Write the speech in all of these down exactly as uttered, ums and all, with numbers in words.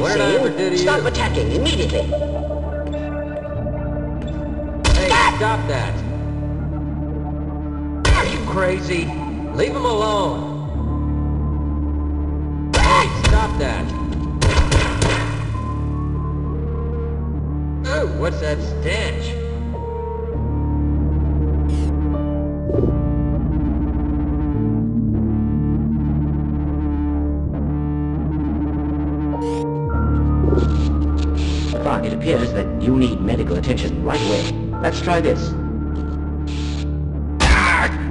Hey, stop attacking immediately. Hey, ah! Stop that. Are you crazy? Leave him alone. Ah! Hey, stop that. Oh, what's that stench? It appears that you need medical attention right away. Let's try this.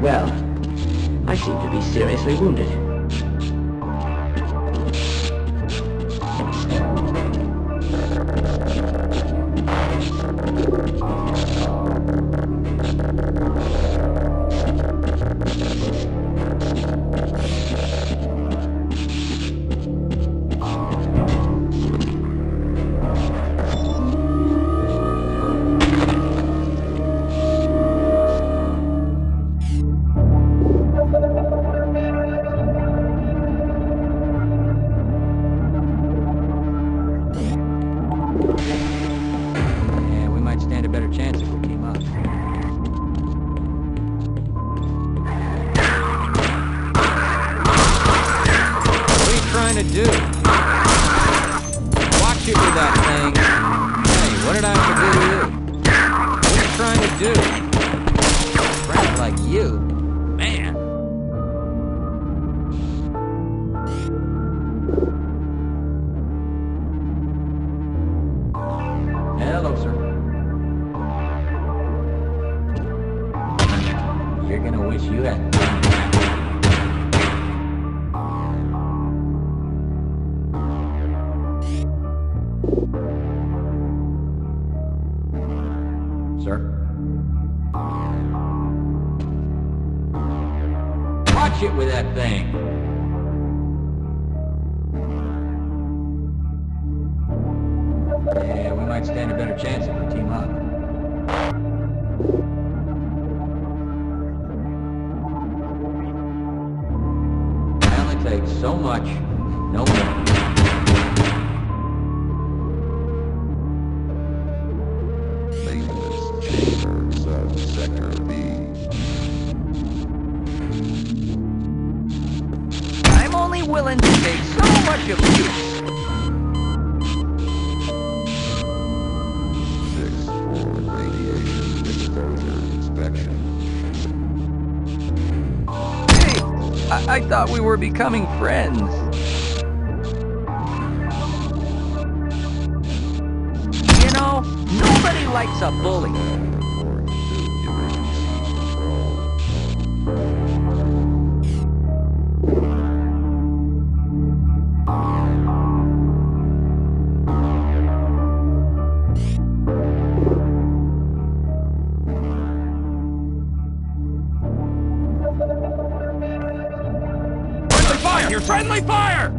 Well, I seem to be seriously wounded. I thought we were becoming friends. You know, nobody likes a bully. Friendly fire!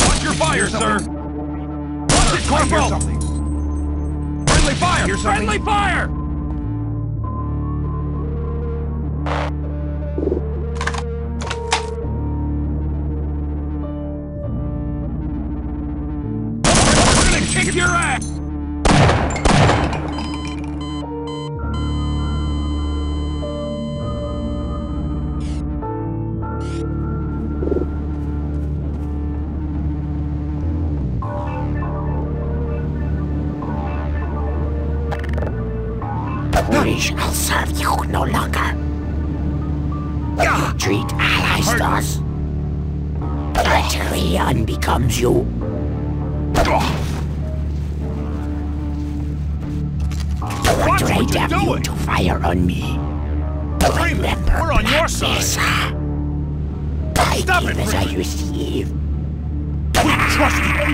Watch your fire, sir! Watch it, Corporal! Friendly fire! Friendly fire! We're gonna kick your ass! I'll serve you no longer. You treat allies thus. Utterly unbecomes you. What right have you, you to fire on me? Remember, we're on your side. I Stop give it, as Freeman. I receive. We trust you.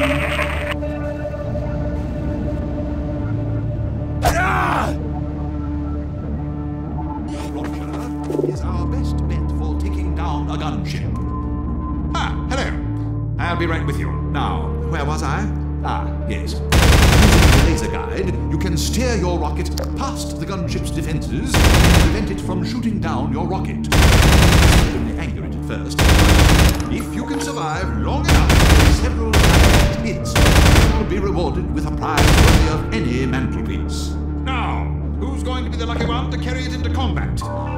Is our best bet for taking down a gunship. Ah, hello. I'll be right with you. Now, where was I? Ah, yes. Using the laser guide, you can steer your rocket past the gunship's defenses and prevent it from shooting down your rocket. Only anger it at first. If you can survive long enough for several thousand hits, you will be rewarded with a prize worthy of any mantelpiece. Now, who's going to be the lucky one to carry it into combat?